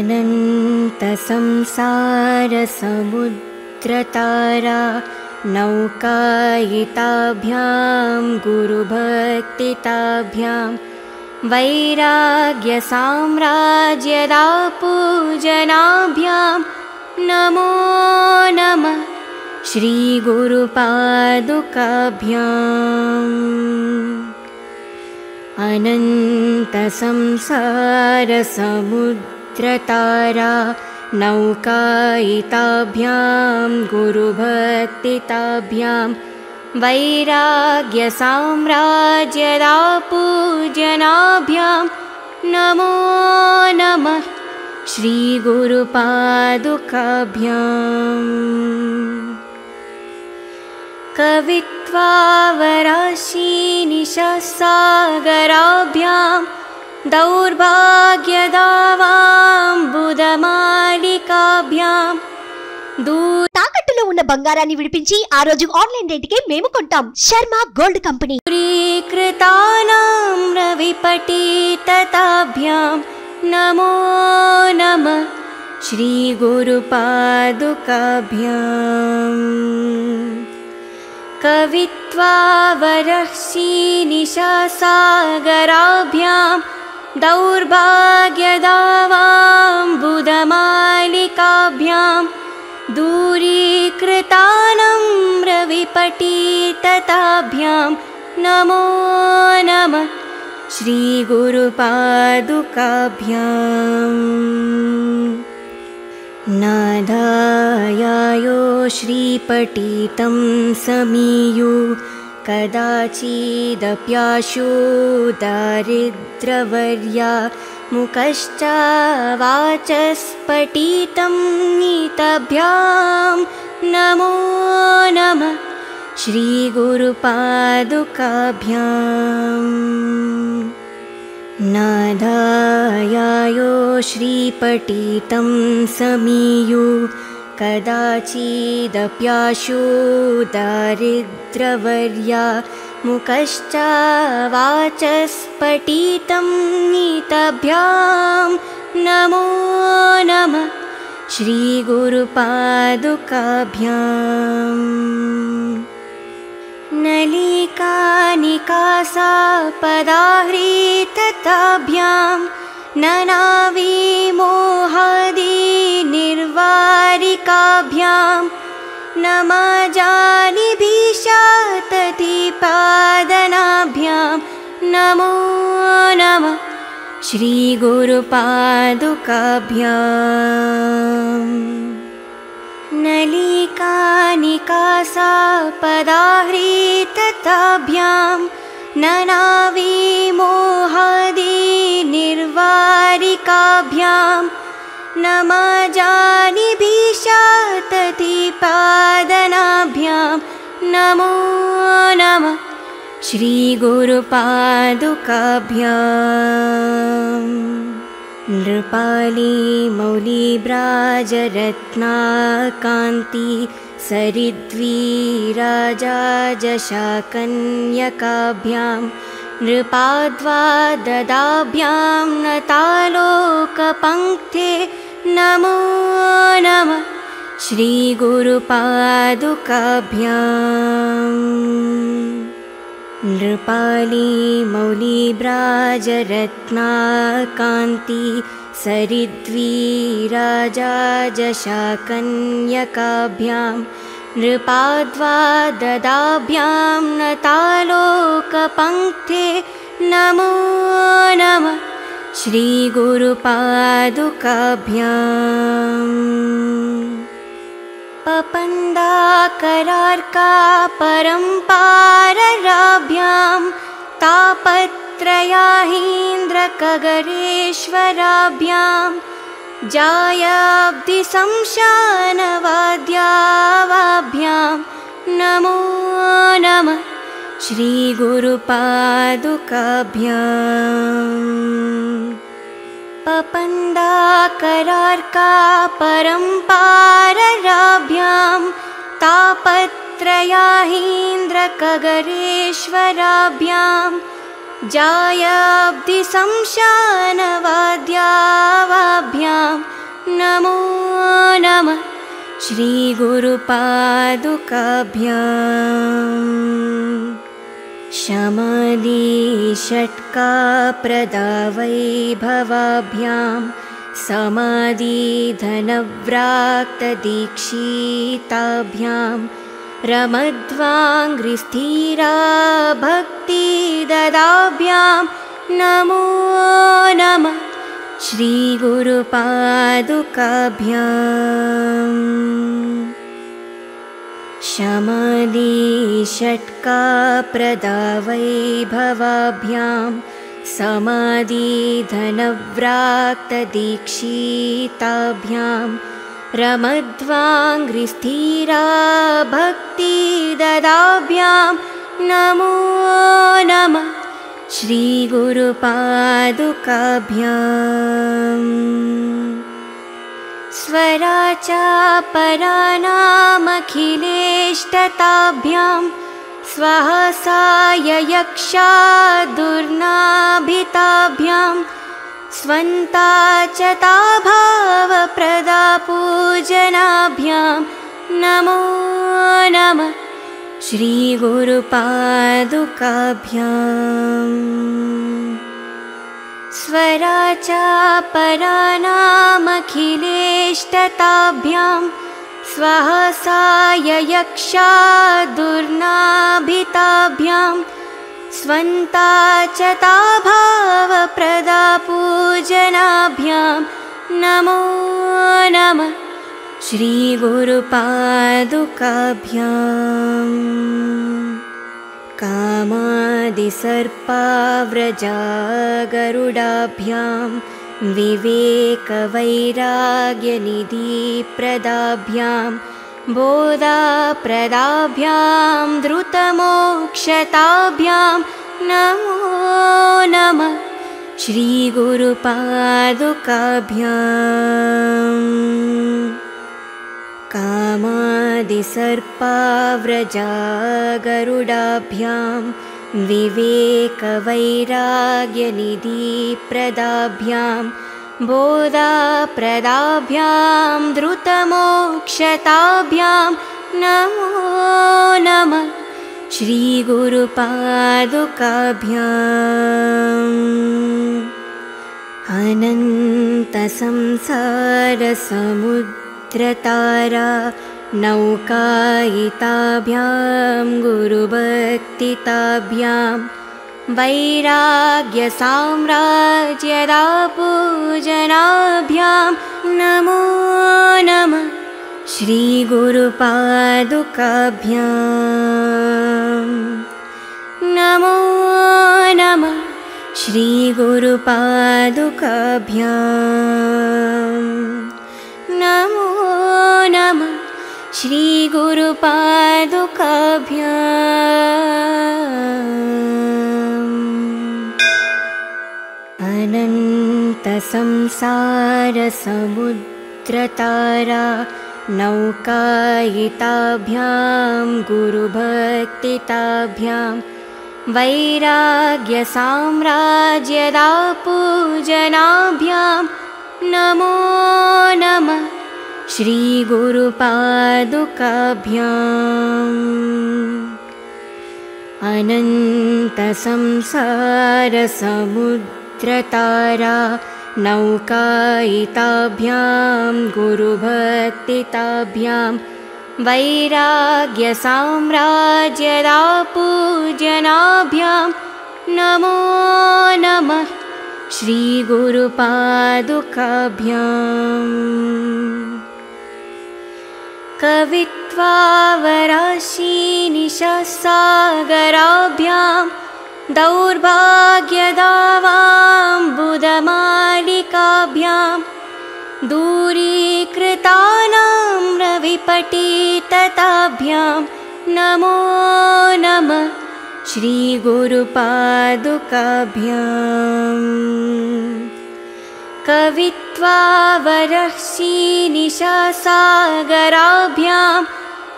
अनंत संसार समुद्रतारा नौकायिताभ्यां गुरुभक्तिताभ्यां वैराग्यसाम्राज्यदा पूजनाभ्यां नमो नमः श्रीगुरुपादुकाभ्याम्। अनंत संसार समुद्रतारा नौकायिताभ्यां गुरुभक्तिताभ्यां वैराग्यसाम्राज्यदा पूजनाभ्यां नमो नमः श्रीगुरुपादुकाभ्याम्। कवित्वावराशीनिशासागराभ्यां दौर्भाग्यदावां बुधमालिकाभ्यां ताकట్టులో ఉన్న బంగారాన్ని విడిపించి ఆ రోజు ఆన్లైన్ రేటుకే మేము కొంటాం శర్మ గోల్డ్ కంపెనీ। శ్రీకృతానాం రవిపటితతాభ్యాం నమో నమః శ్రీ గురుపాదుకాభ్యాం। कवित्वावरहसीनिशासागराभ्यां दौर्भाग्यदावां बुधमालिकाभ्यां दूरीकृतानं रविपटितताभ्यां नमो नमः श्रीगुरुपादुकाभ्याम्। नादायायो श्रीपटितं समीयु कदाचिदप्याशो दारिद्रवर्या मुखश्चावाचस्पटितं नीताभ्यां नमो नमः श्रीगुरुपादुकाभ्याम्। नादायायो श्रीपटितं समीयु कदाचिदप्याशो दारिद्रवर्या मुखश्चावाचस्पटितं नीताभ्यां नमो नमः श्रीगुरुपादुकाभ्याम्। नलिकानिकासापदाह्रीतताभ्यां ननाविमोहादिनिर्वारिकाभ्यां नमाजानिभिषाततिपादनाभ्यां नमो नमः श्रीगुरुपादुकाभ्याम्। नलिकानिकासापदाह्रीतताभ्यां ननाविमोहादिनिर्वारिकाभ्यां नमाजानिभिषाततिपादनाभ्यां नमो नमः श्रीगुरुपादुकाभ्याम्। नृपाली मौलिब्राजरत्नाकान्ति सरिद्विराजाजशाकन्यकाभ्यां नृपाद्वाददाभ्यां नतालोकपङ्क्ते नमो नमः श्रीगुरुपादुकाभ्याम्। नृपाली मौलिब्राजरत्नाकान्ति सरिद्विराजाजशाकन्यकाभ्यां नृपाद्वाददाभ्यां नतालोकपङ्क्ते नमो नमः श्रीगुरुपादुकाभ्याम्। पपन्दाकरार्कापरम्पारराभ्यां तापत्रयाहीन्द्रकगरेश्वराभ्यां जायाब्धिशमशानवाद्यावाभ्यां नमो नमः श्रीगुरुपादुकाभ्याम्। पपन्दाकरार्कापरम्पारराभ्यां तापत्रयाहीन्द्रकगरेश्वराभ्यां जायाब्धिशमशानवाद्यावाभ्यां नमो नमः श्री गुरुपादुकाभ्यां। शमदी षट्का प्रदावै भवाभ्यां समादी धनव्राक्त दीक्षिताभ्यां रमध्वांग्रिस्थिरा भक्ति ददाभ्यां नमो नमः श्री गुरुपादुकाभ्यां। शमदी षट्का प्रदावै भवाभ्यां समादी धनव्राक्त दीक्षिताभ्यां रमध्वांग्रिस्थिरा भक्ति ददाभ्यां नमो नमः श्री गुरुपादुकाभ्यां। स्वराचा परानामखिलेष्टताभ्यां स्वाहासाय यक्षा दुर्नाभिताभ्यां स्वन्ताचताभावप्रदापूजनाभ्यां नमो नमः श्री गुरुपादुकाभ्यां। स्वराचा परानामखिलेष्टताभ्यां स्वाहासाय यक्षा दुर्नाभिताभ्यां स्वन्ताचताभावप्रदापूजनाभ्यां नमो नमः श्री गुरुपादुकाभ्यां। कामादिसर्पाव्रजा गरुडाभ्यां विवेकवैराग्यनिधिप्रदाभ्यां बोधप्रदाभ्यां धृतमोक्षताभ्यां नमो नमः श्री गुरुपादुकाभ्यां। कामादिसर्पाव्रजा गरुडाभ्यां विवेकवैराग्यनिधिप्रदाभ्यां बोधप्रदाभ्यां धृतमोक्षताभ्यां नमो नमः श्री गुरुपादुकाभ्यां। अनन्तसंसारसमुद्र त्रतारा नौकायिताभ्यां गुरुभक्तिताभ्यां वैराग्यसाम्राज्यदापूजनाभ्यां नमो नमः श्री गुरुपादुकाभ्यां। नमो नमः श्री गुरुपादुकाभ्यां। नमो नमः श्री गुरुपादुकाभ्यां। अनंत संसार समुद्रतारा नौकायिताभ्यां गुरुभक्तिताभ्यां वैराग्य साम्राज्यदापूजनाभ्यां नमो नमः श्री गुरुपादुकाभ्यां। अनन्तसंसारसमुद्रतारा नौकायिताभ्यां गुरुभक्तिताभ्यां वैराग्यसाम्राज्यदापूजनाभ्यां नमो नमः श्री गुरुपादुकाभ्यां। कवित्वावराशीनिशसागराभ्यां दौर्भाग्यदावां बुधमालिकाभ्यां दूरीकृतानाम्रविपठितताभ्यां नमो नमः श्री गुरुपादुकाभ्यां। कवित्वावरहसीनिशसागराभ्यां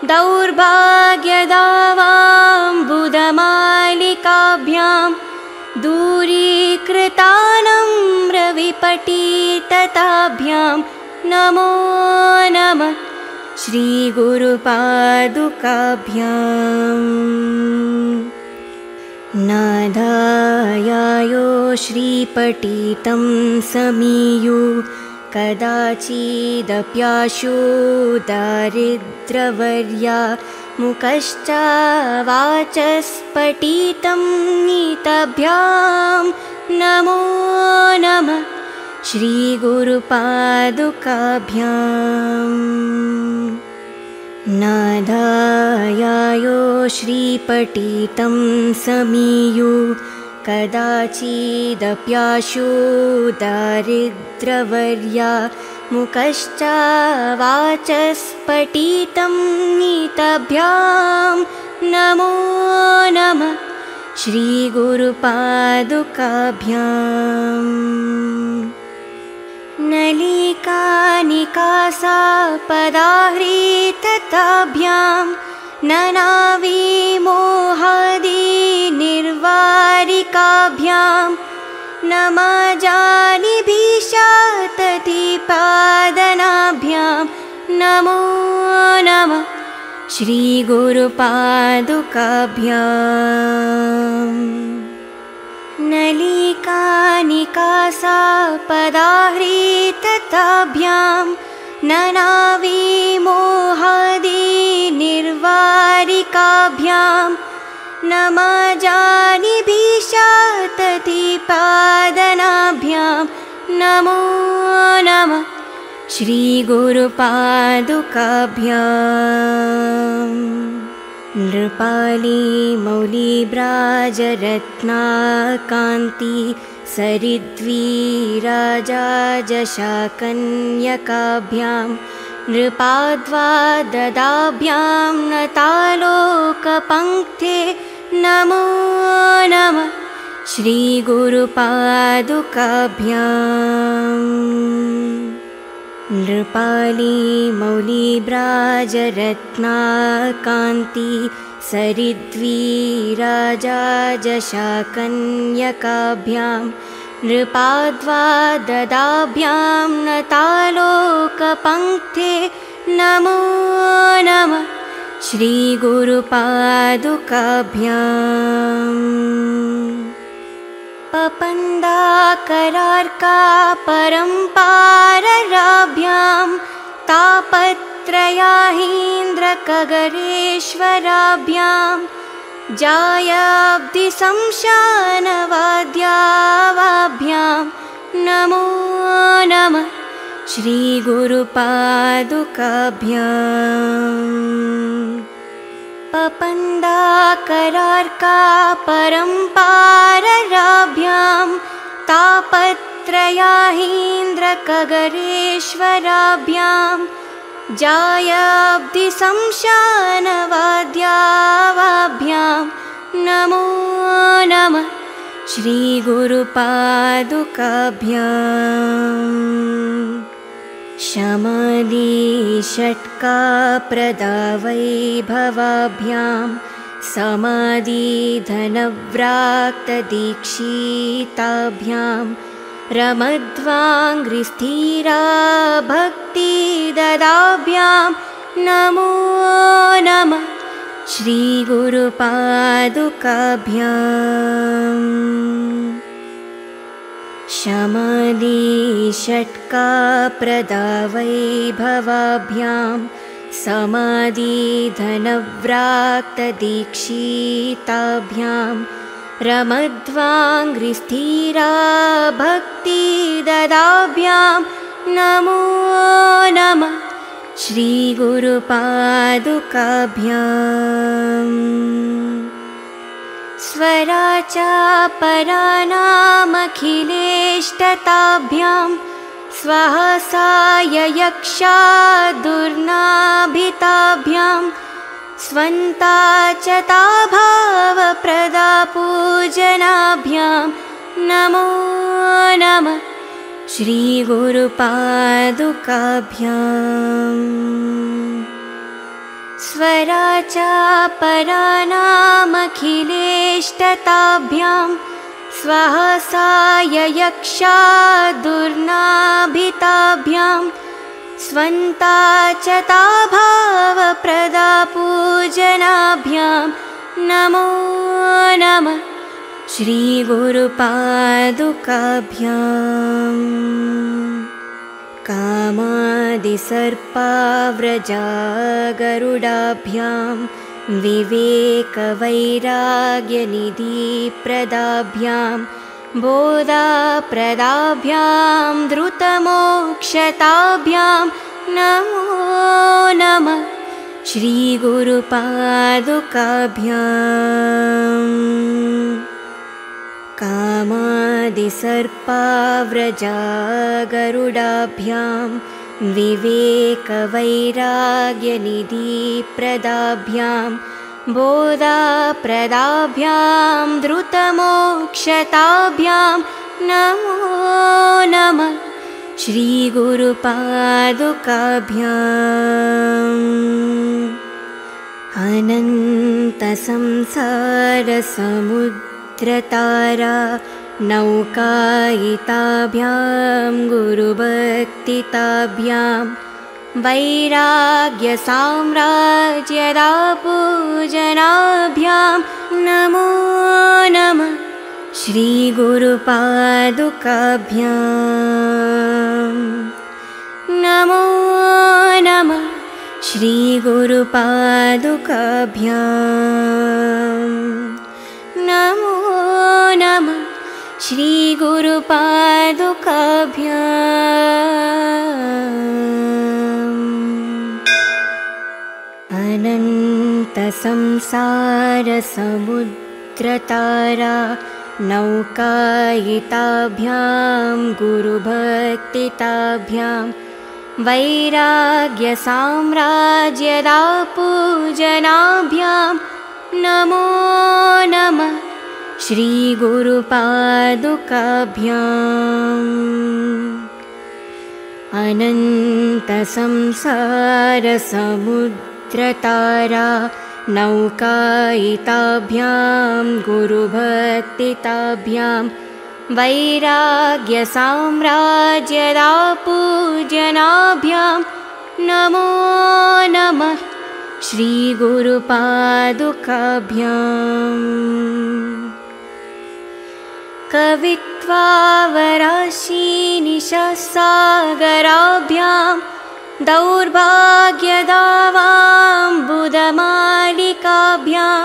दौर्भाग्यदावां बुधमालिकाभ्यां दूरीकृतानम्रविपठितताभ्यां नमो नमः श्री गुरुपादुकाभ्यां। नादायायो श्रीपटितं समीयु कदाचिदप्याशो दारिद्रवर्या मुखश्चावाचस्पटितं नीताभ्यां नमो नमः श्रीगुरुपादुकाभ्यां। नादायायो श्रीपटितं समीयु कदाचिदप्याशो दारिद्रवर्या मुखश्चावाचस्पटितं नीताभ्यां नमो नमः श्रीगुरुपादुकाभ्यां। नलिका निकासा पदाहृतताभ्यां ननावी मोहादि निर्वारिकाभ्यां नमाजानि भीषाततिपादनाभ्यां नमो नमः श्रीगुरुपादुकाभ्यां। नलिका निकासा पदाहृतताभ्यां ननावी मोहादि निर्वारिकाभ्यां नमाजानि भीषाततिपादनाभ्यां नमो नमः श्रीगुरुपादुकाभ्यां। नृपाली मौलिब्राजरत्नाकान्ति सरिद्वी राजाजशाकन्यकाभ्यां नृपाद्वाददाभ्यां नतालोकपङ्क्ते नमो नमः श्रीगुरुपादुकाभ्यां। नृपाली मौलिब्राजरत्नाकान्ति सरिद्वी राजाजशाकन्यकाभ्यां नृपाद्वाददाभ्यां नतालोकपङ्क्ते नमो नमः श्रीगुरुपादुकाभ्याम्। पपन्दाकरार्का परम्पारराभ्यां तापत्रयाहीन्द्रकगरेश्वराभ्यां जायाब्धिशमशानवाद्यावाभ्यां नमो नमः श्रीगुरुपादुकाभ्याम्। पपन्दाकरार्का परम्पारराभ्यां तापत्रयाहीन्द्रकगरेश्वराभ्यां जायाब्धिशमशानवाद्यावाभ्यां नमो नमः श्रीगुरुपादुकाभ्याम्। शमादि षट्का प्रदावैभवाभ्यां समाधिधनव्राक्तदीक्षिताभ्यां रमध्वाङ्घ्रिस्थिरा भक्तिददाभ्यां नमो नमः श्रीगुरुपादुकाभ्याम्। शमादि षट्का प्रदावैभवाभ्यां समाधिधनव्राक्तदीक्षिताभ्यां रमध्वाङ्घ्रिस्थिरा भक्तिददाभ्यां नमो नमः श्रीगुरुपादुकाभ्याम्। स्वराचापराणामखिलेष्टताभ्यां स्वहसाययक्षा दुर्नाभिताभ्यां स्वन्ताचताभावप्रदापूजनाभ्यां नमो नमः श्रीगुरुपादुकाभ्याम्। स्वराचापराणामखिलेष्टताभ्यां स्वहसाययक्षा दुर्नाभिताभ्यां स्वन्ता चता भाव प्रदा पूजनाभ्यां नमो नमः श्री गुरुपादुकाभ्यां। कामादिसर्पाव्रजा गरुडाभ्यां विवेकवैराग्यनिधिप्रदाभ्यां बोधप्रदाभ्यां धृतमोक्षताभ्यां नमो नमः श्रीगुरुपादुकाभ्यां। कामादिसर्पाव्रजा गरुडाभ्यां विवेकवैराग्यनिधिप्रदाभ्यां बोधप्रदाभ्यां धृतमोक्षताभ्यां नमो नमः श्रीगुरुपादुकाभ्यां। अनन्तसंसारसमुद्रतारा नौकायिताभ्यां गुरुभक्तिताभ्यां वैराग्यसाम्राज्यदा पूजनाभ्यां नमो नमः श्रीगुरुपादुकाभ्यां नमो नमः श्रीगुरुपादुकाभ्यां नमो नमः श्रीगुरुपादुकाभ्यां। अनन्तसंसारसमुद्रतारा नौकायिताभ्यां गुरुभक्तिताभ्यां वैराग्यसाम्राज्यदा पूजनाभ्यां नमो नमः श्रीगुरुपादुकाभ्यां। अनन्तसंसारसमुद्रतारा नौकायिताभ्यां गुरुभक्तिताभ्यां वैराग्यसाम्राज्यदा पूजनाभ्यां नमो नमः श्रीगुरुपादुकाभ्यां। कवित्वावराशीनिशासागराभ्यां दौर्भाग्यदावां बुधमालिकाभ्यां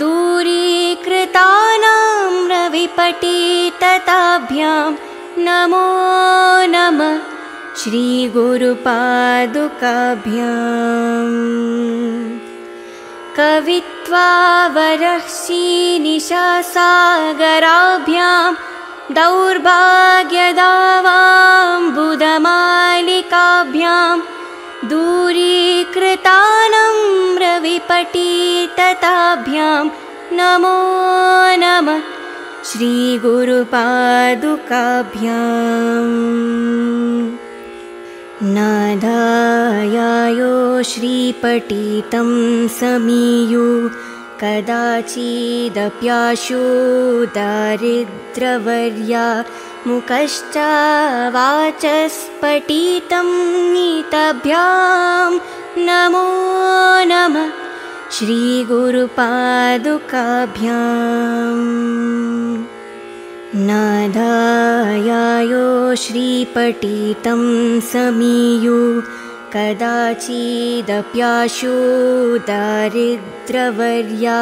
दूरीकृतानाम्रविपठितताभ्यां नमो नमः श्रीगुरुपादुकाभ्यां। कवित्वावरक्षीनिशासागराभ्यां दौर्भाग्यदावां बुधमालिकाभ्यां दूरीकृतानम्रविपठितताभ्यां नमो नमः श्रीगुरुपादुकाभ्यां। नादायायो श्रीपठितं समीयु कदाचिदप्याशु दारिद्रवर्या मुखश्चावाचस्पठितं नीताभ्यां नमो नमः श्रीगुरुपादुकाभ्यां। नादायायो श्रीपठितं समीयु कदाचिदप्याशु दारिद्रवर्या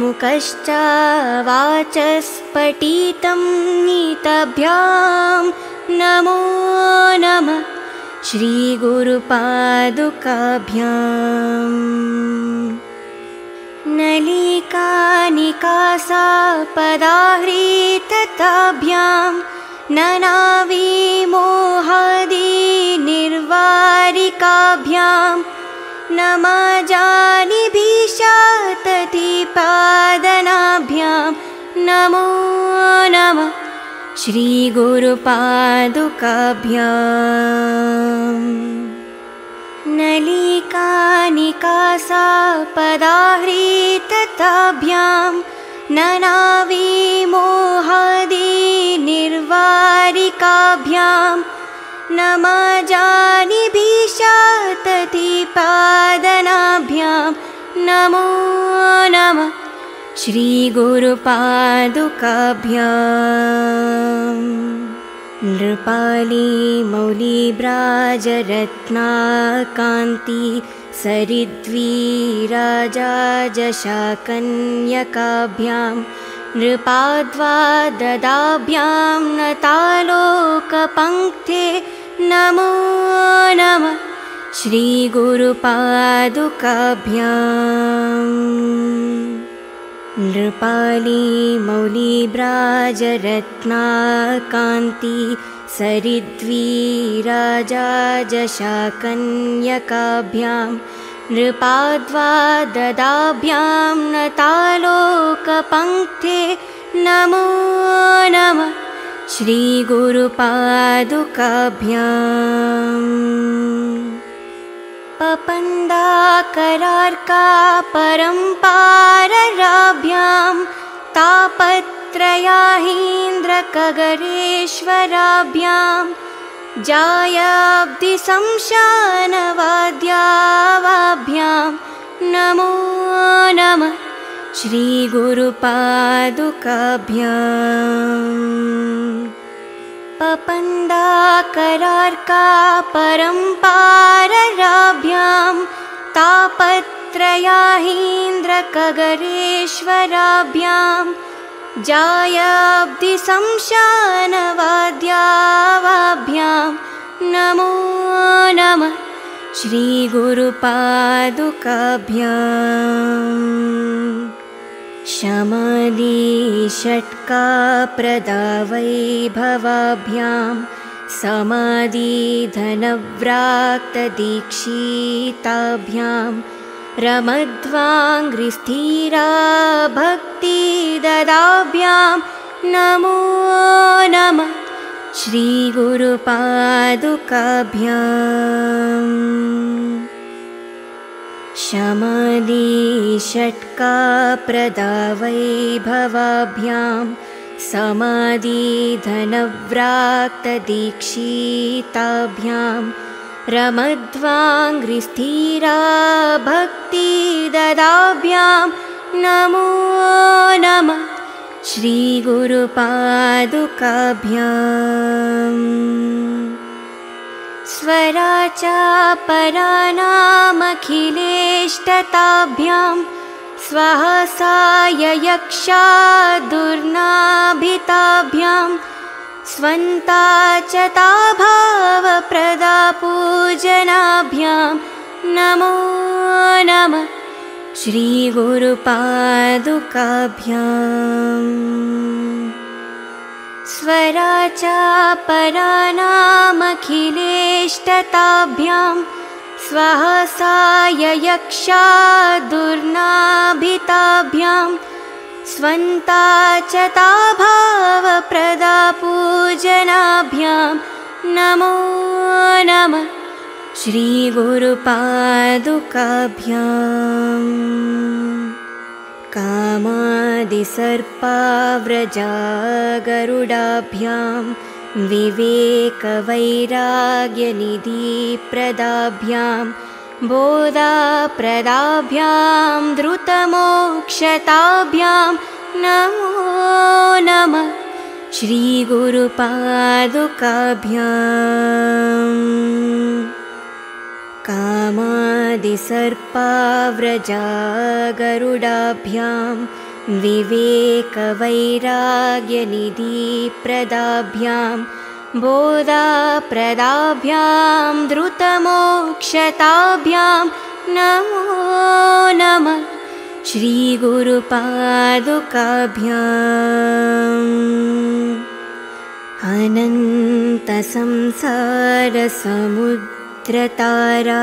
मुखश्चावाचस्पठितं नीताभ्यां नमो नमः श्रीगुरुपादुकाभ्यां। नलिकानिकासापदाहृतताभ्यां ननाविमोहादिनिर्वारिकाभ्यां नमजानिभिषाततिपादनाभ्यां नमो नमः श्रीगुरुपादुकाभ्यां। नलिकानिकासापदाहृतताभ्यां ननाविमोहादिनिर्वारिकाभ्यां नमजानिभिषाततिपादनाभ्यां श्रीगुरुपादुकाभ्यां नृपाली मौलिब्राजरत्नाकान्ति सरिद्विराजाजशाकन्यकाभ्यां नृपाद्वाददाभ्यां नतालोकपङ्क्ते नमो नमः श्रीगुरुपादुकाभ्यां नृपाली मौलिब्राजरत्नाकान्ति सरिद्विराजाजशाकन्यकाभ्यां नृपाद्वाददाभ्यां नतालोकपङ्क्ते नमो नमः श्रीगुरुपादुकाभ्याम् पपन्दाकरार्का परम्पारराभ्यां तापत्रयाहीन्द्रकगरेश्वराभ्यां जायाब्धिशमशानवाद्यावाभ्यां नमो नमः श्रीगुरुपादुकाभ्याम् पपन्दाकरार्का परम्पारराभ्यां तापत्रयाहीन्द्रकगरेश्वराभ्यां जायाब्धिशमशानवाद्यावाभ्यां नमो नमः श्रीगुरुपादुकाभ्याम् शमादि षट्का प्रदावैभवाभ्यां समाधिधनव्राक्तदीक्षिताभ्यां रमध्वाङ्घ्रिस्थिरा भक्तिददाभ्यां नमो नमः श्रीगुरुपादुकाभ्याम् शमादि षट्का प्रदावैभवाभ्यां समाधिधनव्राक्तदीक्षिताभ्यां रमध्वाङ्घ्रिस्थिरा भक्तिददाभ्यां नमो नमः श्रीगुरुपादुकाभ्याम् स्वराचापराणामखिलेष्टताभ्यां स्वहसाययक्षा दुर्नाभिताभ्यां स्वन्ताचताभावप्रदापूजनाभ्यां नमो नमः श्रीगुरुपादुकाभ्याम् स्वराचापराणामखिलेष्टताभ्यां स्वहसाययक्षा दुर्नाभिताभ्यां स्वन्ताचताभावप्रदापूजनाभ्यां नमो नमः श्रीगुरुपादुकाभ्याम् कामादिसर्पाव्रजागरुडाभ्यां विवेकवैराग्यनिधिप्रदाभ्यां बोधप्रदाभ्यां द्रुतमोक्षताभ्यां नमो नमः श्रीगुरुपादुकाभ्याम् कामादिसर्पाव्रजागरुडाभ्यां विवेकवैराग्यनिधिप्रदाभ्यां बोधप्रदाभ्यां द्रुतमोक्षताभ्यां नमो नमः श्रीगुरुपादुकाभ्याम् अनन्तसंसारसमुद्र त्रतारा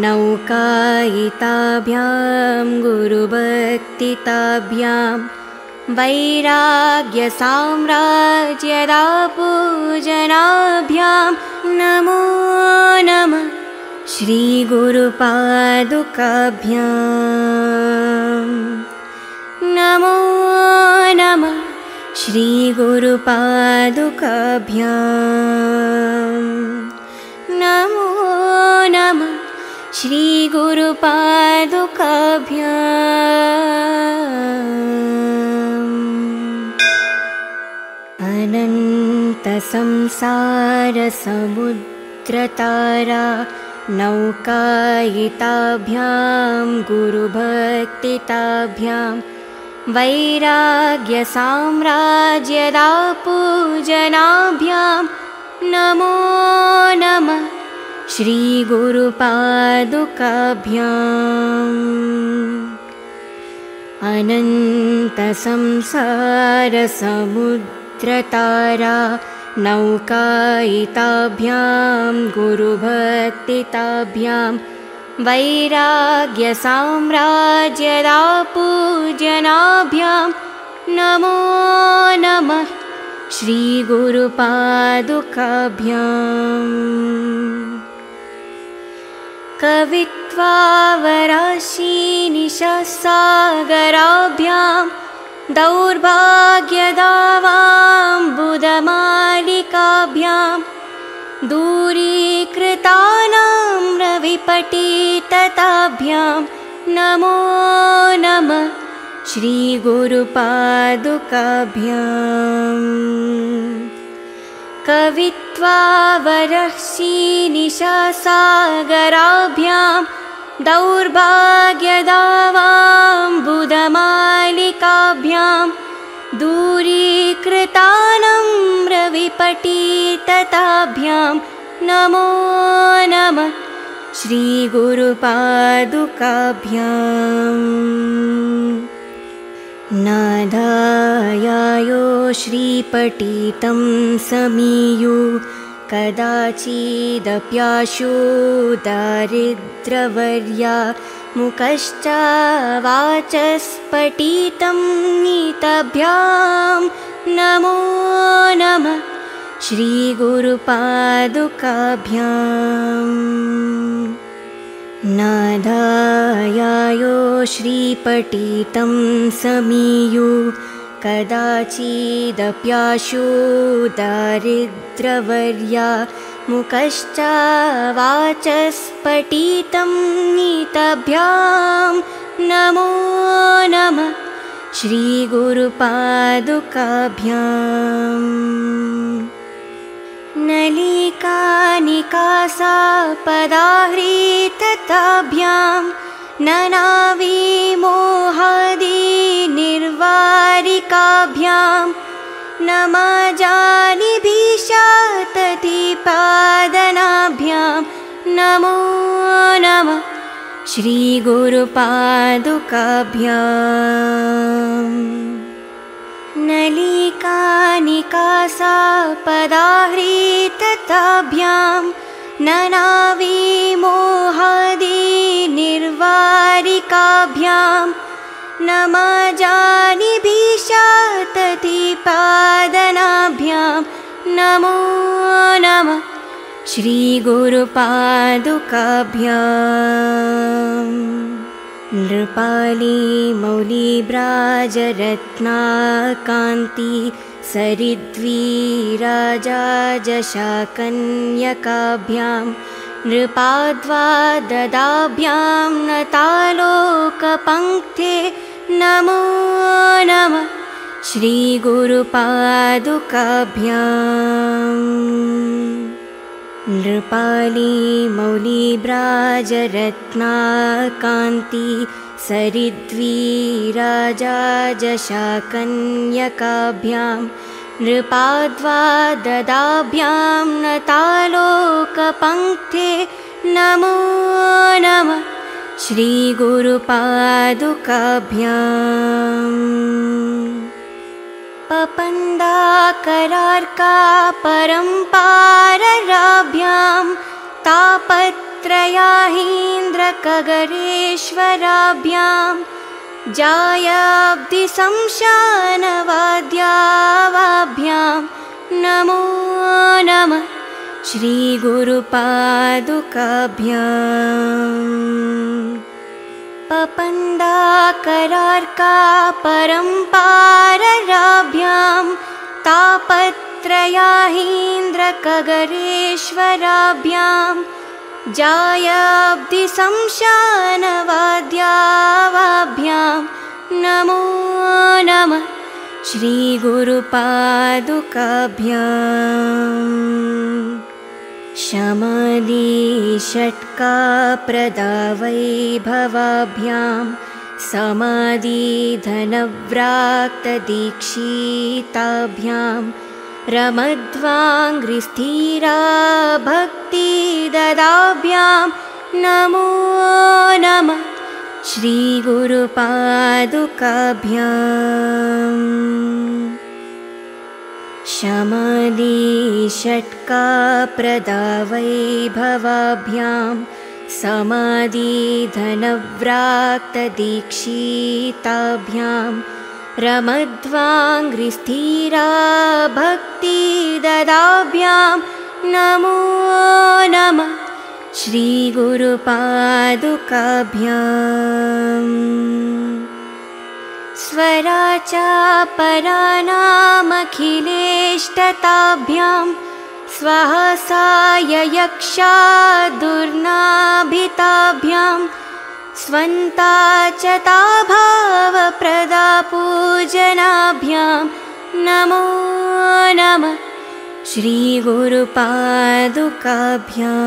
नौकायिताभ्यां गुरुभक्तिताभ्यां वैराग्यसाम्राज्यदापूजनाभ्यां नमो नमः श्रीगुरुपादुकाभ्याम् नमो नमः श्रीगुरुपादुकाभ्याम् नमो नमः श्रीगुरुपादुकाभ्याम्। संसारसमुद्रतारा नौकायिताभ्यां गुरुभक्तिताभ्यां वैराग्यसाम्राज्यदापूजनाभ्यां नमो नमः श्रीगुरुपादुकाभ्याम्। अनन्तसंसारसमुद्रतारा नौकायिताभ्यां गुरुभक्तिताभ्यां वैराग्यसाम्राज्यदापूजनाभ्यां नमो नमः श्रीगुरुपादुकाभ्याम्। कवित्वावराशीनिशासागराभ्यां दौर्भाग्यदावां बुधमालिकाभ्यां दूरीकृतानां रविपटीतताभ्यां नमो नमः श्रीगुरुपादुकाभ्याम्। कवित्वावरशीनिशासागराभ्यां दौर्भाग्यदावां बुधमालिकाभ्यां दूरीकृतानं रविपटीतताभ्यां नमो नमः श्रीगुरुपादुकाभ्याम्। नादायायो श्रीपटीतं समीयु कदाचिदप्याशो दारिद्रवर्या मुखश्चावाचस्पटीतं नीतभ्यां नमो नमः श्रीगुरुपादुकाभ्याम्। नादायायो श्रीपटीतं समीयु कदाचिदप्याशो दारिद्रवर्या मुखश्चावाचस्पटीतं नीतभ्यां नमो नमः श्रीगुरुपादुकाभ्याम्। नलिकानिकासापदाह्रीतताभ्यां ननाविमोहादिनिर्वारिकाभ्यां नमाजानिभिषाततिपादनाभ्यां नमो नमः श्रीगुरुपादुकाभ्याम्। नलिकानिकासापदाह्रीतताभ्यां ननाविमोहादिनिर्वारिकाभ्यां नमाजानिभिषाततिपादनाभ्यां नमो नमः श्रीगुरुपादुकाभ्याम्। नृपाली मौलिब्राजरत्नाकान्ति सरिद्वीराजाजशाकन्यकाभ्यां नृपाद्वाददाभ्यां नतालोकपङ्क्ते नमो नमः श्रीगुरुपादुकाभ्याम्। नृपाली मौलिब्राजरत्नाकान्ति सरिद्वीराजाजशाकन्यकाभ्यां नृपाद्वाददाभ्यां नतालोकपङ्क्ते नमो नमः श्रीगुरुपादुकाभ्याम्। पपन्दाकरार्कापरम्पारराभ्यां तापत्रयाहीन्द्रकगरेश्वराभ्यां जायाब्धिशमशानवाद्यावाभ्यां नमो नमः श्रीगुरुपादुकाभ्याम्। पपन्दाकरार्कापरम्पारराभ्यां तापत्रयाहीन्द्रकगरेश्वराभ्यां जायाब्धिशमशानवाद्यावाभ्यां नमो नमः श्रीगुरुपादुकाभ्यां शमादिषट्का प्रदावैभवाभ्यां समादिधनव्राक्तदीक्षिताभ्यां रमध्वाङ्घ्रिस्थिरा भक्तिददाभ्यां नमो नमः श्रीगुरुपादुकाभ्यां शमादिषट्का प्रदावैभवाभ्यां समादिधनव्राक्तदीक्षिताभ्यां रमध्वाङ्घ्रिस्थिरा भक्तिददाभ्यां नमो नमः श्रीगुरुपादुकाभ्यां स्वराचापराणामखिलेष्टताभ्यां स्वहसाययक्षा दुर्नाभिताभ्यां स्वन्ताचताभावप्रदापूजनाभ्यां नमो नमः श्रीगुरुपादुकाभ्यां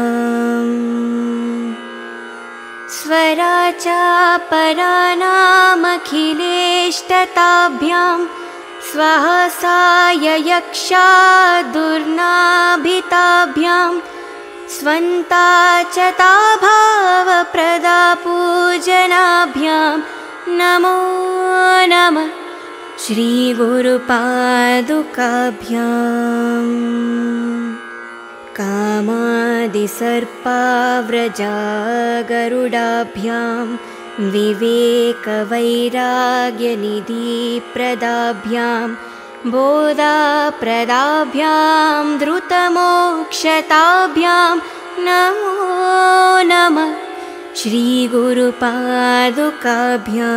स्वराचापराणामखिलेष्टताभ्यां स्वहसाययक्षा दुर्नाभिताभ्यां स्वन्ताचताभावप्रदापूजनाभ्यां नमो नमः श्रीगुरुपादुकाभ्यां कामादिसर्पाव्रजागरुडाभ्यां विवेकवैराग्यनिधिप्रदाभ्यां बोधप्रदाभ्यां धृतमोक्षताभ्यां नमो नमः श्रीगुरुपादुकाभ्यां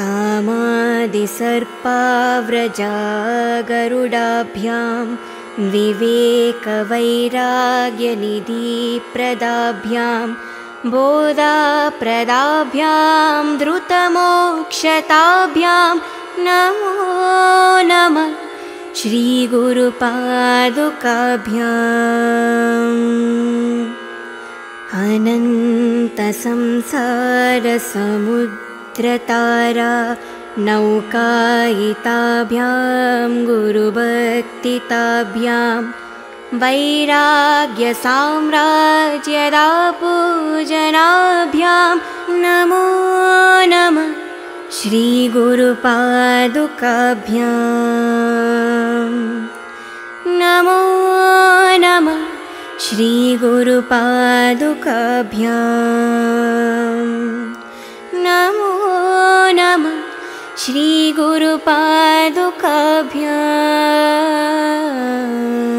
कामादिसर्पाव्रजागरुडाभ्यां विवेकवैराग्यनिधिप्रदाभ्यां बोधप्रदाभ्यां धृतमोक्षताभ्यां नमो नमः श्रीगुरुपादुकाभ्यां अनन्तसंसारसमुद्र तारा नौकायिताभ्यां गुरुभक्तिताभ्यां वैराग्यसाम्राज्यदापूजनाभ्यां नमो नमः श्रीगुरुपादुकाभ्यां नमो नमः श्रीगुरुपादुकाभ्यां नमो नमः श्रीगुरुपादुकाभ्यां।